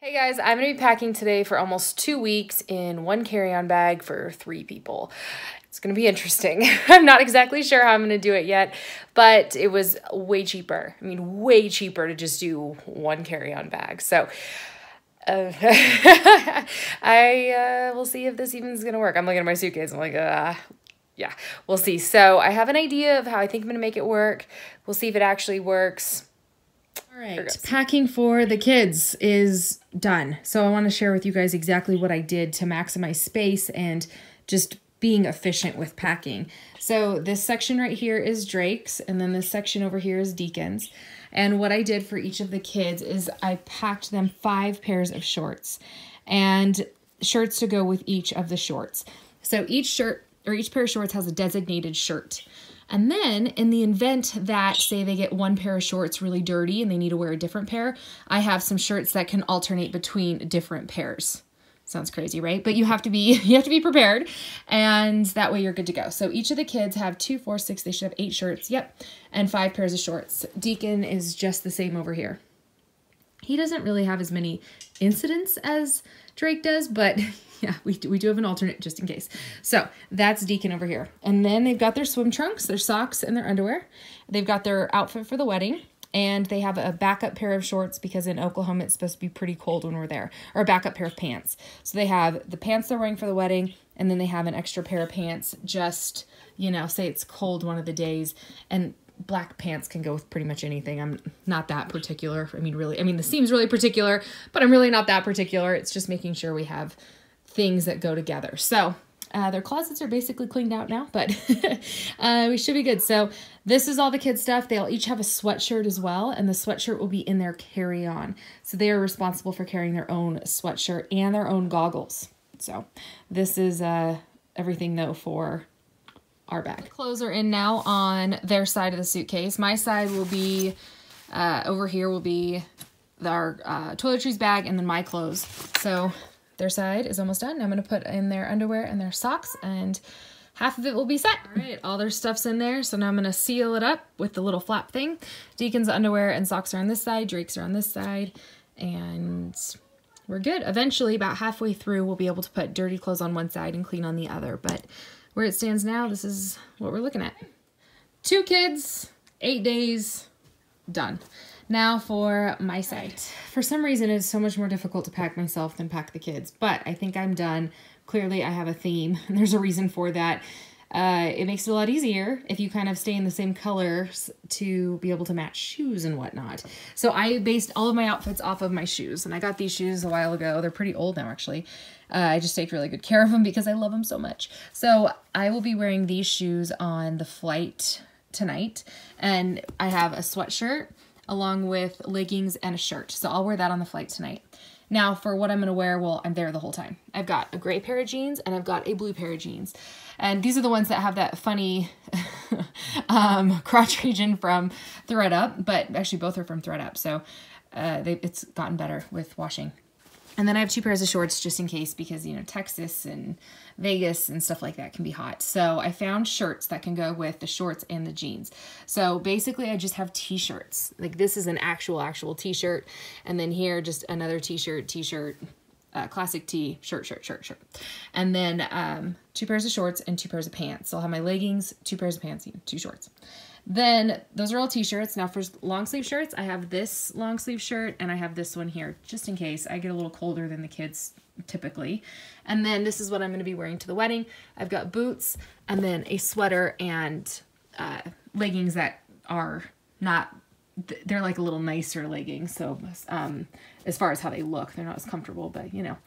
Hey guys, I'm gonna be packing today for almost 2 weeks in one carry-on bag for 3 people. It's gonna be interesting. I'm not exactly sure how I'm gonna do it yet, but it was way cheaper. I mean, way cheaper to just do one carry-on bag. So I will see if this even is gonna work. I'm looking at my suitcase, I'm like, yeah, we'll see. So I have an idea of how I think I'm gonna make it work. We'll see if it actually works. All right, packing for the kids is done. So I want to share with you guys exactly what I did to maximize space and just being efficient with packing. So this section right here is Drake's, and then this section over here is Deacon's. And what I did for each of the kids is I packed them 5 pairs of shorts and shirts to go with each of the shorts. So each shirt or each pair of shorts has a designated shirt. And then in the event that, say, they get one pair of shorts really dirty and they need to wear a different pair, I have some shirts that can alternate between different pairs. Sounds crazy, right? But you have to be prepared, and that way you're good to go. So each of the kids have 2, 4, 6, they should have 8 shirts, yep, and 5 pairs of shorts. Deacon is just the same over here. He doesn't really have as many incidents as Drake does, but yeah, we do have an alternate just in case. So that's Deacon over here. And then they've got their swim trunks, their socks, and their underwear. They've got their outfit for the wedding, and they have a backup pair of shorts because in Oklahoma it's supposed to be pretty cold when we're there, or a backup pair of pants. So they have the pants they're wearing for the wedding, and then they have an extra pair of pants just, you know, say it's cold one of the days, and black pants can go with pretty much anything. I'm not that particular. I mean, really, I mean, the seam's really particular, but I'm really not that particular. It's just making sure we have things that go together. So their closets are basically cleaned out now, but we should be good. So this is all the kids' stuff. They'll each have a sweatshirt as well, and the sweatshirt will be in their carry-on. So they are responsible for carrying their own sweatshirt and their own goggles. So this is everything, though, for our bag. The clothes are in now on their side of the suitcase. My side will be, over here will be our toiletries bag, and then my clothes. So their side is almost done. I'm gonna put in their underwear and their socks, and half of it will be set. All right, all their stuff's in there. So now I'm gonna seal it up with the little flap thing. Deacon's underwear and socks are on this side, Drake's are on this side, and we're good. Eventually, about halfway through, we'll be able to put dirty clothes on one side and clean on the other, but where it stands now, this is what we're looking at. 2 kids, 8 days, done. Now for my side. For some reason, it's so much more difficult to pack myself than pack the kids, but I think I'm done. Clearly, I have a theme, and there's a reason for that. It makes it a lot easier if you kind of stay in the same colors to be able to match shoes and whatnot. So I based all of my outfits off of my shoes, and I got these shoes a while ago. They're pretty old now, actually. I just take really good care of them because I love them so much. So I will be wearing these shoes on the flight tonight, and I have a sweatshirt along with leggings and a shirt. So I'll wear that on the flight tonight. Now for what I'm gonna wear, well, I'm there the whole time. I've got a gray pair of jeans and I've got a blue pair of jeans. And these are the ones that have that funny crotch region from ThredUP, but actually both are from ThredUP. So it's gotten better with washing. And then I have 2 pairs of shorts just in case because, you know, Texas and Vegas and stuff like that can be hot. So I found shirts that can go with the shorts and the jeans. So basically I just have t-shirts. Like this is an actual t-shirt. And then here just another t-shirt, classic tee, shirt. And then 2 pairs of shorts and 2 pairs of pants. So I'll have my leggings, 2 pairs of pants, 2 shorts. Then those are all t-shirts. Now for long sleeve shirts, I have this long sleeve shirt and I have this one here, just in case I get a little colder than the kids typically. And then this is what I'm gonna be wearing to the wedding. I've got boots and then a sweater and leggings that are not, they're like a little nicer leggings. So as far as how they look, they're not as comfortable, but you know,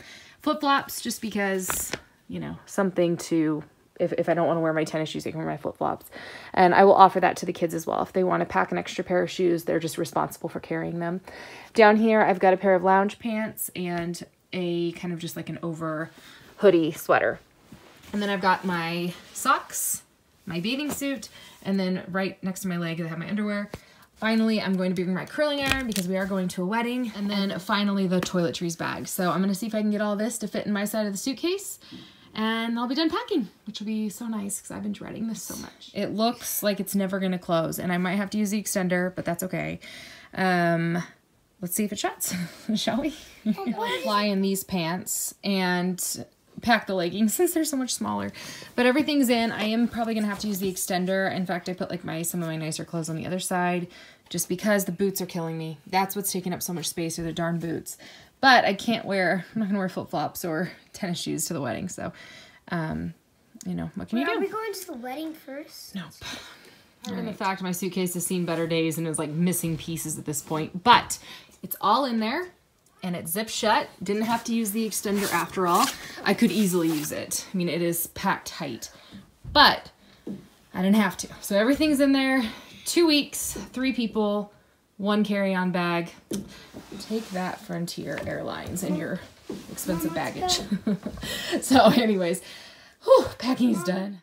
flip-flops just because, you know, something to, If I don't want to wear my tennis shoes, I can wear my flip-flops. And I will offer that to the kids as well. If they want to pack an extra pair of shoes, they're just responsible for carrying them. Down here, I've got a pair of lounge pants and a kind of just like an over hoodie sweater. And then I've got my socks, my bathing suit, and then right next to my leg, I have my underwear. Finally, I'm going to be bringing my curling iron because we are going to a wedding. And then finally, the toiletries bag. So I'm going to see if I can get all this to fit in my side of the suitcase. And I'll be done packing, which will be so nice because I've been dreading this so much. It looks like it's never going to close, and I might have to use the extender, but that's okay. let's see if it shuts, shall we? Fly in these pants and pack the leggings since they're so much smaller. But everything's in. I am probably going to have to use the extender. In fact, I put like some of my nicer clothes on the other side just because the boots are killing me. That's what's taking up so much space are the darn boots. But I can't wear, I'm not going to wear flip-flops or tennis shoes to the wedding. So, you know, what can you do? Are we going to the wedding first? No. And the fact my suitcase has seen better days and is like missing pieces at this point. But it's all in there. And it zipped shut. Didn't have to use the extender after all. I could easily use it. I mean, it is packed tight. But I didn't have to. So everything's in there. 2 weeks, 3 people, 1 carry-on bag. Take that, Frontier Airlines, and your expensive baggage. So anyways, whew, packing's done.